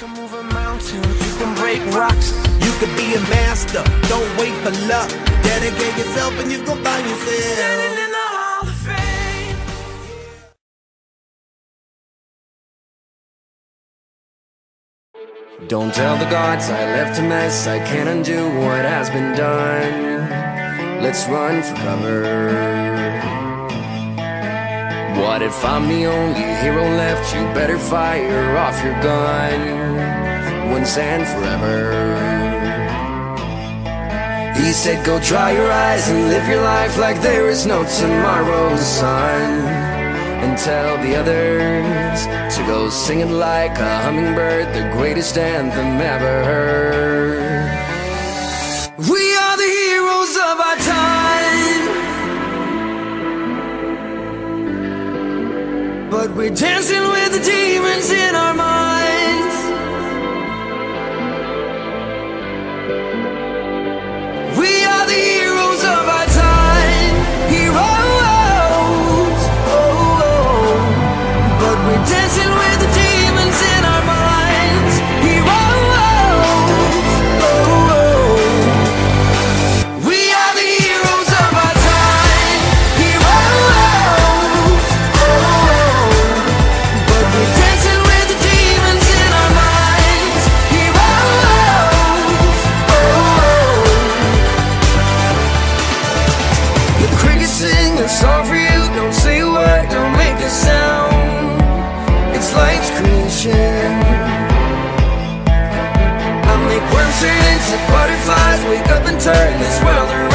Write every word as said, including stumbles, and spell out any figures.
can move a mountain, you can break rocks, you can be a master, don't wait for luck, dedicate yourself and you can find yourself. Standing in the Hall of Fame. Don't tell the gods I left a mess, I can't undo what has been done. Let's run for cover. What if I'm the only hero left? You better fire off your gun once and forever. He said go dry your eyes and live your life like there is no tomorrow, son. And tell the others to go singing like a hummingbird, the greatest anthem ever heard. We are the heroes of our time, but we're dancing with the demons in our minds. We are the heroes of our time, heroes. Dancing with the demons in our minds. Heroes, oh, oh. We are the heroes of our time. Heroes, oh, oh. But we're dancing with the demons in our minds. Heroes, oh, oh. The crickets sing a song for you. Don't say a word, don't make a sound. Life's creation. I make worms turn into butterflies. Wake up and turn this world around.